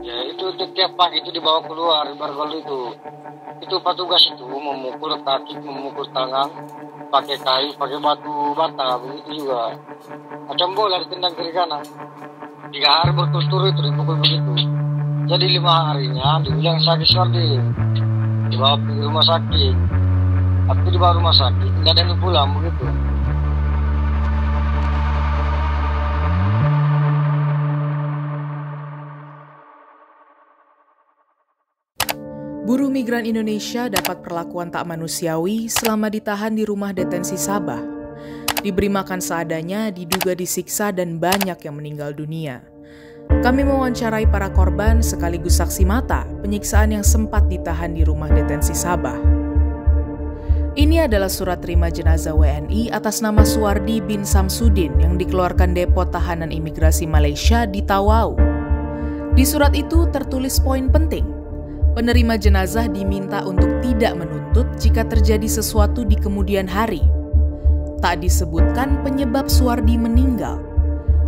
Ya itu tiap pagi itu dibawa keluar bargol itu petugas itu memukul kaki, memukul tangan pakai kayu, pakai batu bata begitu juga, macam bola ditendang kiri kanan. 3 hari berturut-turut itu dipukul begitu. Jadi 5 harinya dibilang sakit Suwardi, dibawa ke rumah sakit. Tapi dibawa rumah sakit nggak ada yang pulang begitu. Buruh migran Indonesia dapat perlakuan tak manusiawi selama ditahan di rumah detensi Sabah. Diberi makan seadanya, diduga disiksa dan banyak yang meninggal dunia. Kami mewawancarai para korban sekaligus saksi mata penyiksaan yang sempat ditahan di rumah detensi Sabah. Ini adalah surat terima jenazah WNI atas nama Suwardi bin Samsudin yang dikeluarkan Depo Tahanan Imigrasi Malaysia di Tawau. Di surat itu tertulis poin penting. Penerima jenazah diminta untuk tidak menuntut jika terjadi sesuatu di kemudian hari. Tak disebutkan penyebab Suwardi meninggal.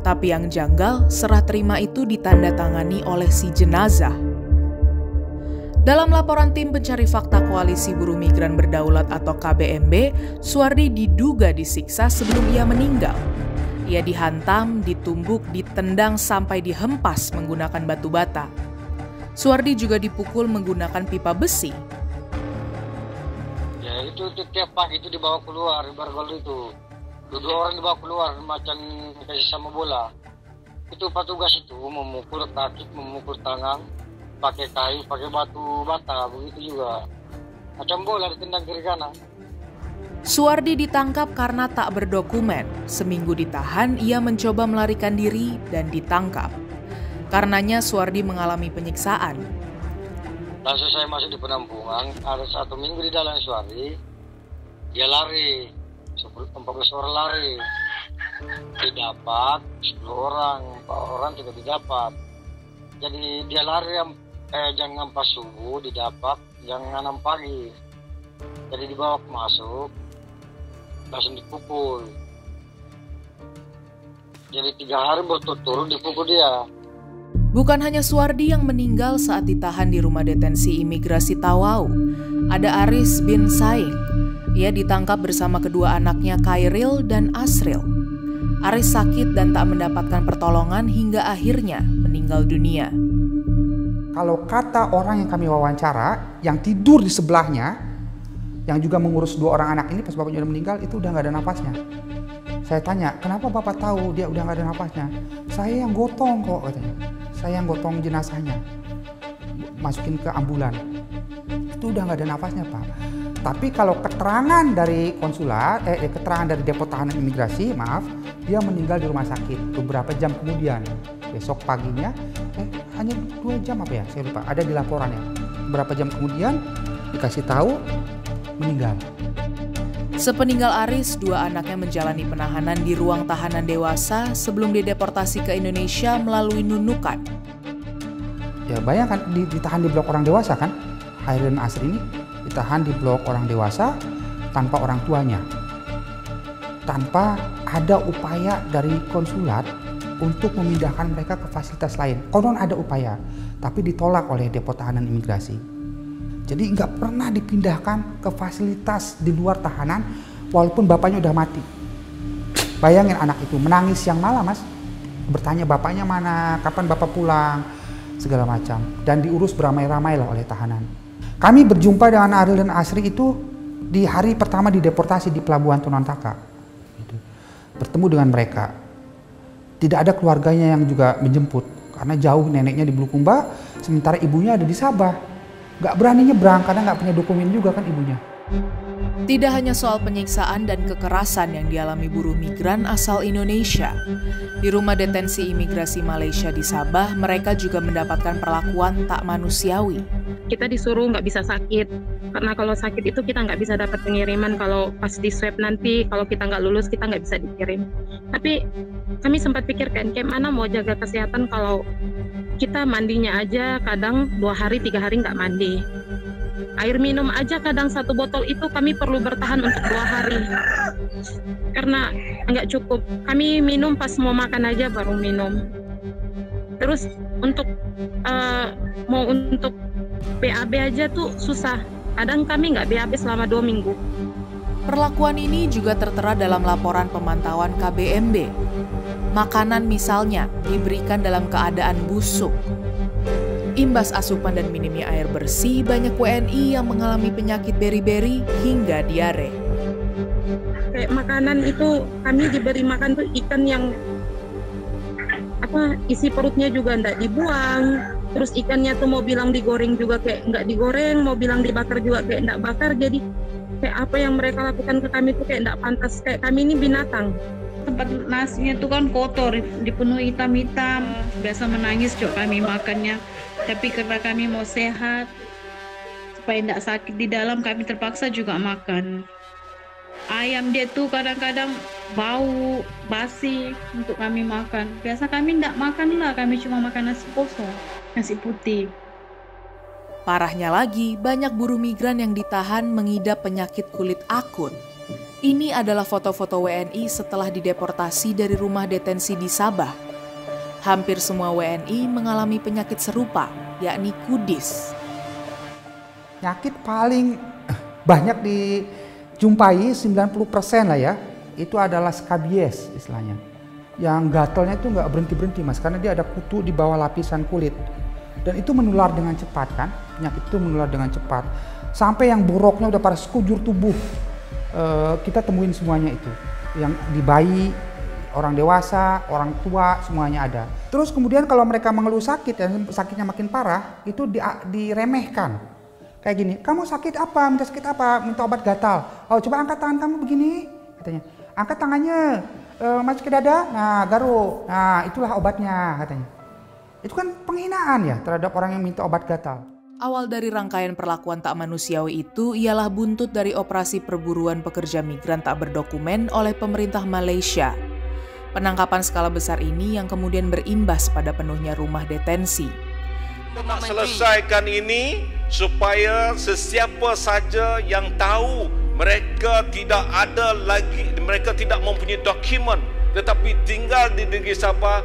Tapi yang janggal, serah terima itu ditandatangani oleh si jenazah. Dalam laporan tim pencari fakta Koalisi Buruh Migran Berdaulat atau KBMB, Suwardi diduga disiksa sebelum ia meninggal. Ia dihantam, ditumbuk, ditendang sampai dihempas menggunakan batu bata. Suwardi juga dipukul menggunakan pipa besi. Ya itu tiap pagi itu dibawa keluar bargol itu. 2 orang dibawa keluar macam dikasih sama bola. Itu petugas itu memukul kaki, memukul tangan, pakai kayu, pakai batu bata begitu juga. Macam bola ditendang kiri kanan. Suwardi ditangkap karena tak berdokumen. Seminggu ditahan, ia mencoba melarikan diri dan ditangkap. Karenanya Suwardi mengalami penyiksaan. Langsung saya masuk di penampungan, ada 1 minggu di dalam Suwardi, dia lari, 14 orang lari, didapat 10 orang, 4 orang tidak didapat. Jadi dia lari jangan pas subuh didapat, jangan 6 pagi. Jadi dibawa masuk, langsung dipukul. Jadi 3 hari berturut-turut dipukul dia. Bukan hanya Suwardi yang meninggal saat ditahan di rumah detensi imigrasi Tawau. Ada Aris bin Said. Ia ditangkap bersama kedua anaknya Khairil dan Asril. Aris sakit dan tak mendapatkan pertolongan hingga akhirnya meninggal dunia. Kalau kata orang yang kami wawancara, yang tidur di sebelahnya, yang juga mengurus 2 orang anak ini pas bapaknya udah meninggal, itu udah nggak ada napasnya. Saya tanya, kenapa bapak tahu dia udah nggak ada napasnya? Saya yang gotong kok, katanya. Saya yang gotong jenazahnya, masukin ke ambulan. Itu udah nggak ada nafasnya, Pak. Tapi kalau keterangan dari konsulat, keterangan dari Depo Tahanan Imigrasi, maaf, dia meninggal di rumah sakit beberapa jam kemudian. Besok paginya, hanya 2 jam apa ya, saya lupa, ada di laporannya. Beberapa jam kemudian, dikasih tahu, meninggal. Sepeninggal Aris, 2 anaknya menjalani penahanan di ruang tahanan dewasa sebelum dideportasi ke Indonesia melalui Nunukan. Ya bayangkan, ditahan di blok orang dewasa kan? Ayren Asri ini ditahan di blok orang dewasa tanpa orang tuanya. Tanpa ada upaya dari konsulat untuk memindahkan mereka ke fasilitas lain. Konon ada upaya, tapi ditolak oleh Depo Tahanan Imigrasi. Jadi nggak pernah dipindahkan ke fasilitas di luar tahanan walaupun bapaknya udah mati. Bayangin anak itu menangis siang malam, Mas. Bertanya bapaknya mana, kapan bapak pulang, segala macam. Dan diurus beramai-ramai lah oleh tahanan. Kami berjumpa dengan Adil dan Asri itu di hari pertama dideportasi di Pelabuhan Tunantaka. Bertemu dengan mereka. Tidak ada keluarganya yang juga menjemput. Karena jauh, neneknya di Blukumba, sementara ibunya ada di Sabah. Gak berani nyebrang karena gak punya dokumen juga kan ibunya. Tidak hanya soal penyiksaan dan kekerasan yang dialami buruh migran asal Indonesia. Di rumah detensi imigrasi Malaysia di Sabah, mereka juga mendapatkan perlakuan tak manusiawi. Kita disuruh nggak bisa sakit, karena kalau sakit itu kita nggak bisa dapat pengiriman. Kalau pas di swab nanti, kalau kita nggak lulus, kita nggak bisa dikirim. Tapi kami sempat pikirkan, kayak mana mau jaga kesehatan kalau kita mandinya aja kadang 2 hari 3 hari nggak mandi. Air minum aja kadang 1 botol itu kami perlu bertahan untuk 2 hari. Karena nggak cukup. Kami minum pas mau makan aja baru minum. Terus untuk mau untuk BAB aja tuh susah. Kadang kami nggak BAB selama 2 minggu. Perlakuan ini juga tertera dalam laporan pemantauan KBMB. Makanan misalnya diberikan dalam keadaan busuk. Imbas asupan dan minimnya air bersih, banyak WNI yang mengalami penyakit beri-beri hingga diare. Kayak makanan itu, kami diberi makan tuh ikan yang isi perutnya juga nggak dibuang. Terus ikannya tuh mau bilang digoreng juga kayak nggak digoreng, mau bilang dibakar juga kayak nggak bakar. Jadi kayak apa yang mereka lakukan ke kami tuh kayak nggak pantas, kayak kami ini binatang. Tempat nasinya tuh kan kotor, dipenuhi hitam-hitam, biasa menangis juga kami makannya. Tapi karena kami mau sehat, supaya nggak sakit di dalam, kami terpaksa juga makan. Ayam dia tuh kadang-kadang bau, basi untuk kami makan. Biasa kami nggak makan lah, kami cuma makan nasi kosong. Nasi putih. Parahnya lagi, banyak buruh migran yang ditahan mengidap penyakit kulit akut. Ini adalah foto-foto WNI setelah dideportasi dari rumah detensi di Sabah. Hampir semua WNI mengalami penyakit serupa, yakni kudis. Penyakit paling banyak dijumpai 90% lah ya, itu adalah scabies istilahnya. Yang gatalnya itu nggak berhenti-berhenti mas, karena dia ada kutu di bawah lapisan kulit. Dan itu menular dengan cepat kan, penyakit itu menular dengan cepat. Sampai yang boroknya udah pada sekujur tubuh, kita temuin semuanya itu. Yang di bayi, orang dewasa, orang tua, semuanya ada. Terus kemudian kalau mereka mengeluh sakit, dan sakitnya makin parah, itu diremehkan. Kayak gini, kamu sakit apa? Minta sakit apa? Minta obat gatal. Oh coba angkat tangan kamu begini, katanya. Angkat tangannya, masuk ke dada, nah garuk, nah itulah obatnya, katanya. Itu kan penghinaan ya terhadap orang yang minta obat gatal. Awal dari rangkaian perlakuan tak manusiawi itu ialah buntut dari operasi perburuan pekerja migran tak berdokumen oleh pemerintah Malaysia. Penangkapan skala besar ini yang kemudian berimbas pada penuhnya rumah detensi. Selesaikan ini supaya sesiapa saja yang tahu mereka tidak mempunyai dokumen tetapi tinggal di negeri Sabah,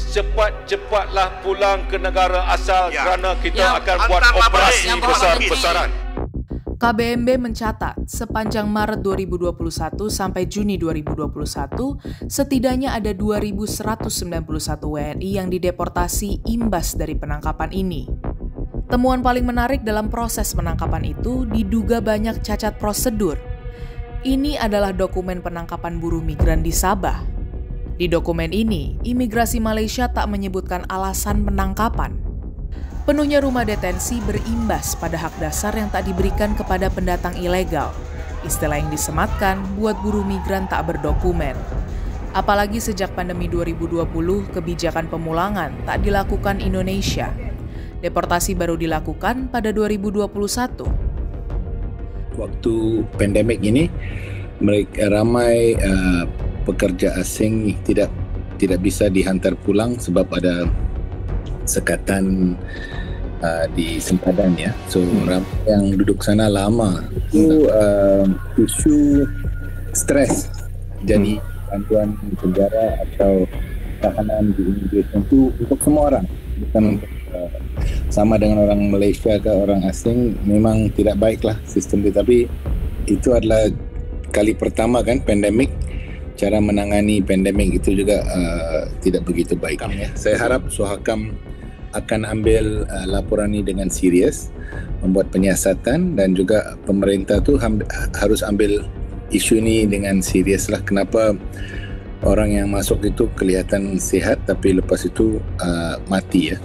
cepat-cepatlah pulang ke negara asal ya. Kerana kita akan buat operasi besar-besaran. KBMB mencatat, sepanjang Maret 2021 sampai Juni 2021, setidaknya ada 2.191 WNI yang dideportasi imbas dari penangkapan ini. Temuan paling menarik dalam proses penangkapan itu diduga banyak cacat prosedur. Ini adalah dokumen penangkapan buruh migran di Sabah. Di dokumen ini, imigrasi Malaysia tak menyebutkan alasan penangkapan. Penuhnya rumah detensi berimbas pada hak dasar yang tak diberikan kepada pendatang ilegal. Istilah yang disematkan buat buruh migran tak berdokumen. Apalagi sejak pandemi 2020, kebijakan pemulangan tak dilakukan Indonesia. Deportasi baru dilakukan pada 2021. Waktu pandemik ini, mereka ramai pekerja asing tidak bisa dihantar pulang sebab ada sekatan di sempadan ya. So ramai yang duduk sana lama. Itu isu stres. Jadi bantuan penjara atau tahanan di imigrasi itu untuk semua orang. Bukan sama dengan orang Malaysia ke orang asing, memang tidak baiklah sistem itu. Tapi itu adalah kali pertama kan pandemik. Cara menangani pandemik itu juga tidak begitu baik. Ya. Saya harap Suhakam akan ambil laporan ini dengan serius, membuat penyiasatan dan juga pemerintah itu harus ambil isu ini dengan serius lah. Kenapa orang yang masuk itu kelihatan sehat tapi lepas itu mati ya.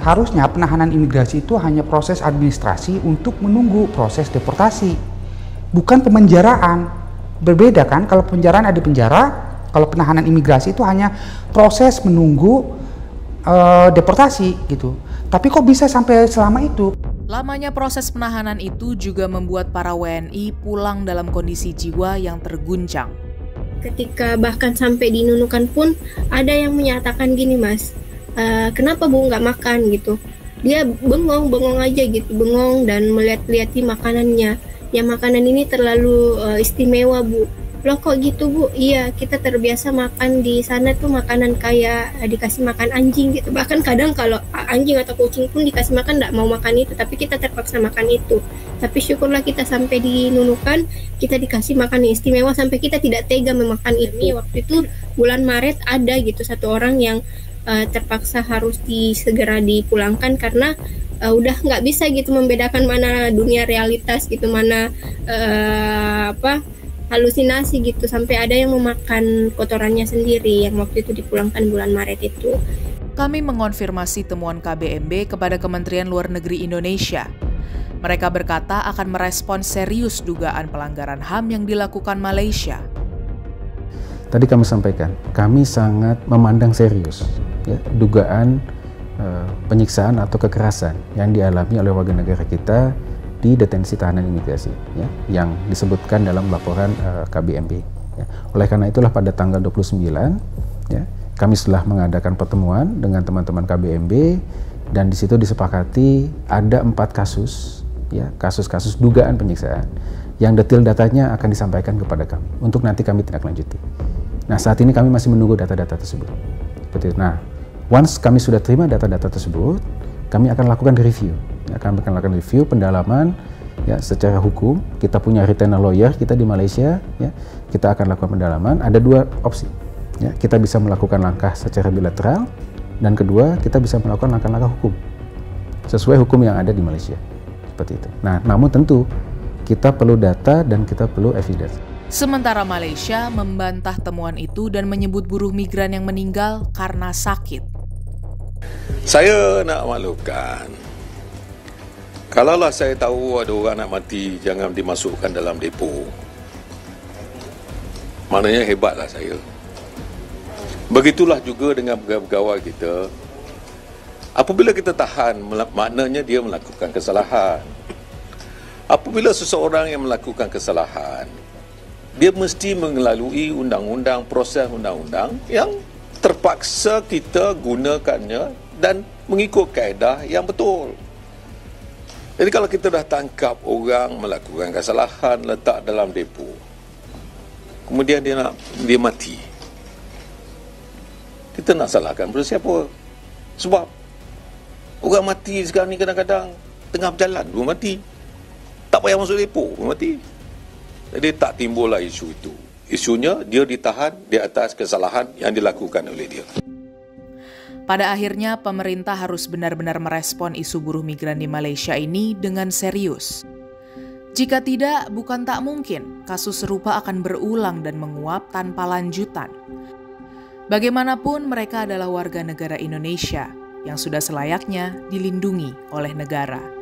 Harusnya penahanan imigrasi itu hanya proses administrasi untuk menunggu proses deportasi, bukan pemenjaraan. Berbeda kan, kalau penjaraan ada penjara, kalau penahanan imigrasi itu hanya proses menunggu deportasi gitu. Tapi kok bisa sampai selama itu? Lamanya proses penahanan itu juga membuat para WNI pulang dalam kondisi jiwa yang terguncang. Ketika bahkan sampai di Nunukan pun ada yang menyatakan gini mas, kenapa bu nggak makan gitu? Dia bengong aja gitu, bengong dan melihat-lihati makanannya. Ya makanan ini terlalu istimewa bu, Loh kok gitu Bu? Iya, kita terbiasa makan di sana tuh makanan kayak dikasih makan anjing gitu. Bahkan kadang kalau anjing atau kucing pun dikasih makan nggak mau makan itu, tapi kita terpaksa makan itu. Tapi syukurlah kita sampai di Nunukan, kita dikasih makan istimewa sampai kita tidak tega memakan ini. Waktu itu bulan Maret ada gitu satu orang yang terpaksa harus segera dipulangkan karena udah nggak bisa gitu membedakan mana dunia realitas gitu, mana halusinasi gitu, sampai ada yang memakan kotorannya sendiri yang waktu itu dipulangkan bulan Maret itu. Kami mengonfirmasi temuan KBMB kepada Kementerian Luar Negeri Indonesia. Mereka berkata akan merespons serius dugaan pelanggaran HAM yang dilakukan Malaysia. Tadi kami sampaikan, kami sangat memandang serius ya, dugaan penyiksaan atau kekerasan yang dialami oleh warga negara kita di detensi tahanan imigrasi ya, yang disebutkan dalam laporan KBMB. Ya. Oleh karena itulah pada tanggal 29 ya, kami telah mengadakan pertemuan dengan teman-teman KBMB dan di situ disepakati ada 4 kasus ya, kasus-kasus dugaan penyiksaan yang detail datanya akan disampaikan kepada kami untuk nanti kami tindak lanjuti. Nah, saat ini kami masih menunggu data-data tersebut. Seperti itu. Nah, once kami sudah terima data-data tersebut, kami akan lakukan review. Kami akan lakukan review pendalaman ya, secara hukum. Kita punya retainer lawyer kita di Malaysia ya, kita akan lakukan pendalaman. Ada 2 opsi ya, kita bisa melakukan langkah secara bilateral dan kedua kita bisa melakukan langkah-langkah hukum sesuai hukum yang ada di Malaysia, seperti itu. Nah, namun tentu kita perlu data dan kita perlu evidence. Sementara Malaysia membantah temuan itu dan menyebut buruh migran yang meninggal karena sakit. Saya nak maklumkan, kalaulah saya tahu ada orang nak mati, jangan dimasukkan dalam depo. Maknanya hebatlah saya. Begitulah juga dengan pegawai kita. Apabila kita tahan, maknanya dia melakukan kesalahan. Apabila seseorang yang melakukan kesalahan, dia mesti melalui undang-undang, proses undang-undang yang terpaksa kita gunakannya dan mengikut kaedah yang betul. Jadi kalau kita dah tangkap orang melakukan kesalahan, letak dalam depo, kemudian dia mati, kita nak salahkan pada siapa? Sebab orang mati sekarang ni kadang-kadang tengah berjalan pun mati, tak payah masuk depo pun mati. Jadi tak timbullah isu itu. Isunya dia ditahan di atas kesalahan yang dilakukan oleh dia. Pada akhirnya, pemerintah harus benar-benar merespon isu buruh migran di Malaysia ini dengan serius. Jika tidak, bukan tak mungkin kasus serupa akan berulang dan menguap tanpa lanjutan. Bagaimanapun, mereka adalah warga negara Indonesia yang sudah selayaknya dilindungi oleh negara.